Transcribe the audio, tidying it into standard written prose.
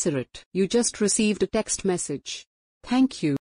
Sirot, you just received a text message. Thank you.